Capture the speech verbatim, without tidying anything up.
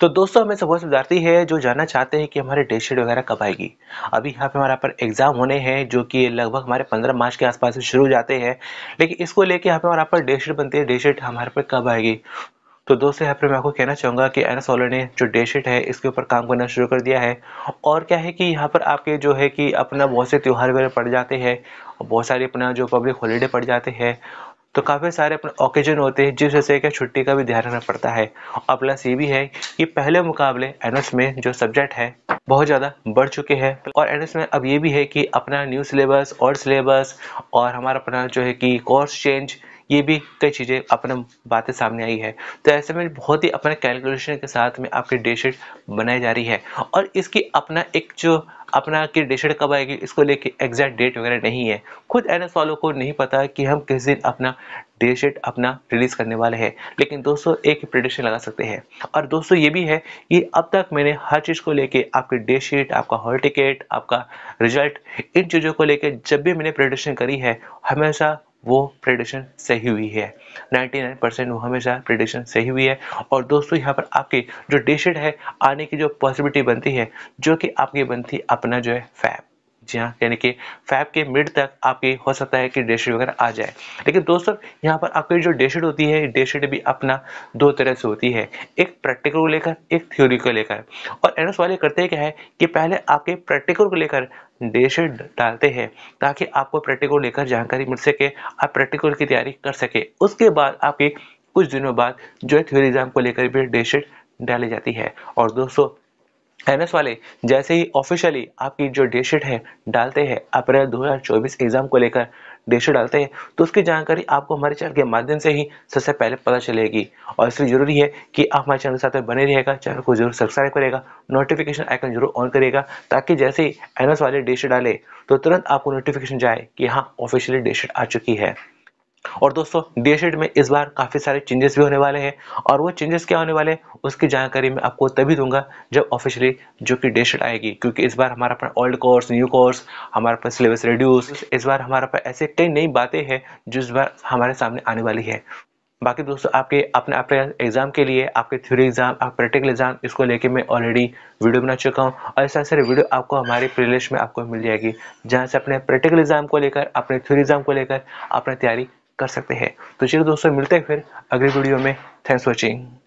तो दोस्तों हमें सपोज विद्यार्थी है जो जानना चाहते हैं कि हमारे डेट शीट वगैरह कब आएगी। अभी यहाँ पे हमारे पर एग्जाम होने हैं जो कि लगभग हमारे पंद्रह मार्च के आसपास से शुरू हो जाते हैं, लेकिन इसको लेके यहाँ पे हमारे पर डेट शीट बनती है, डेट शीट हमारे पर कब आएगी। तो दोस्तों यहाँ पर मैं आपको कहना चाहूँगा कि एन एस ऑलर ने जो डेट शीट है इसके ऊपर काम करना शुरू कर दिया है। और क्या है कि यहाँ पर आपके जो है कि अपना बहुत से त्यौहार वगैरह पड़ जाते हैं, बहुत सारे अपना जो पब्लिक हॉलीडे पड़ जाते हैं, तो काफ़ी सारे अपने ओकेजन होते हैं जिस वजह से क्या छुट्टी का भी ध्यान रखना पड़ता है। और प्लस ये भी है कि पहले मुकाबले एनओएस में जो सब्जेक्ट है बहुत ज़्यादा बढ़ चुके हैं, और एनओएस में अब ये भी है कि अपना न्यू सिलेबस और सिलेबस और हमारा अपना जो है कि कोर्स चेंज, ये भी कई चीज़ें अपने बातें सामने आई है। तो ऐसे में बहुत ही अपने कैलकुलेशन के साथ में आपकी डेट शीट बनाई जा रही है, और इसकी अपना एक जो अपना की डेट शीट कब आएगी इसको लेके एग्जैक्ट डेट वगैरह नहीं है। खुद एनएस वालों को नहीं पता कि हम किस दिन अपना डेट शीट अपना रिलीज़ करने वाले हैं, लेकिन दोस्तों एक प्रेडिक्शन लगा सकते हैं। और दोस्तों ये भी है कि अब तक मैंने हर चीज़ को लेके आपकी डेट शीट, आपका हॉल टिकट, आपका रिजल्ट, इन चीज़ों को लेके जब भी मैंने प्रेडिक्शन करी है हमेशा वो प्रेडिक्शन सही हुई है, निन्यानवे परसेंट वो हमेशा प्रेडिक्शन सही हुई है। और दोस्तों यहाँ पर आपकी जो डेट शीट है आने की जो पॉसिबिलिटी बनती है जो कि आपकी बनती है अपना जो है फैब, जी हाँ, यानी कि फैब के मिड तक आपकी हो सकता है कि डेट शीट वगैरह आ जाए। लेकिन दोस्तों यहाँ पर आपकी जो डेट शीट होती है, डेट शीट भी अपना दो तरह से होती है, एक प्रैक्टिकल को लेकर, एक थ्योरी को लेकर। और एनएस वाले करते क्या है कि पहले आपके प्रैक्टिकल को लेकर डेट शीट डालते हैं ताकि आपको प्रैक्टिकल लेकर जानकारी मिल सके, आप प्रैक्टिकल की तैयारी कर सके। उसके बाद आपके कुछ दिनों बाद जो है थ्योरी एग्जाम को लेकर भी डेट शीट डाली जाती है। और दोस्तों एनएस वाले जैसे ही ऑफिशियली आपकी जो डेट शीट है डालते हैं अप्रैल दो हज़ार चौबीस एग्जाम को लेकर डेट शीट डालते हैं, तो उसकी जानकारी आपको हमारे चैनल के माध्यम से ही सबसे पहले पता चलेगी। और इसलिए जरूरी है कि आप हमारे चैनल के साथ बने रहिएगा, चैनल को जरूर सब्सक्राइब करेगा, नोटिफिकेशन आइकन जरूर ऑन करेगा, ताकि जैसे ही एनएस वाले डेट शीट डाले तो तुरंत आपको नोटिफिकेशन जाए कि हाँ ऑफिशियली डेट शीट आ चुकी है। और दोस्तों डेट शीट में इस बार काफ़ी सारे चेंजेस भी होने वाले हैं, और वो चेंजेस क्या होने वाले हैं उसकी जानकारी मैं आपको तभी दूंगा जब ऑफिशियली जो कि डेट शीट आएगी। क्योंकि इस बार हमारा पर ओल्ड कोर्स, न्यू कोर्स, हमारे पर सिलेबस रिड्यूस, इस बार हमारे पर ऐसे कई नई बातें हैं जो इस बार हमारे सामने आने वाली है। बाकी दोस्तों आपके अपने अपने एग्ज़ाम के लिए आपके थ्योरी एग्जाम, आप प्रैक्टिकल एग्जाम, इसको लेके मैं ऑलरेडी वीडियो बना चुका हूँ, और ऐसे सारे वीडियो आपको हमारे प्लेलिस्ट में आपको मिल जाएगी जहाँ से अपने प्रैक्टिकल एग्जाम को लेकर, अपने थ्योरी एग्जाम को लेकर अपनी तैयारी कर सकते हैं। तो चलिए दोस्तों मिलते हैं फिर अगले वीडियो में। Thanks for watching.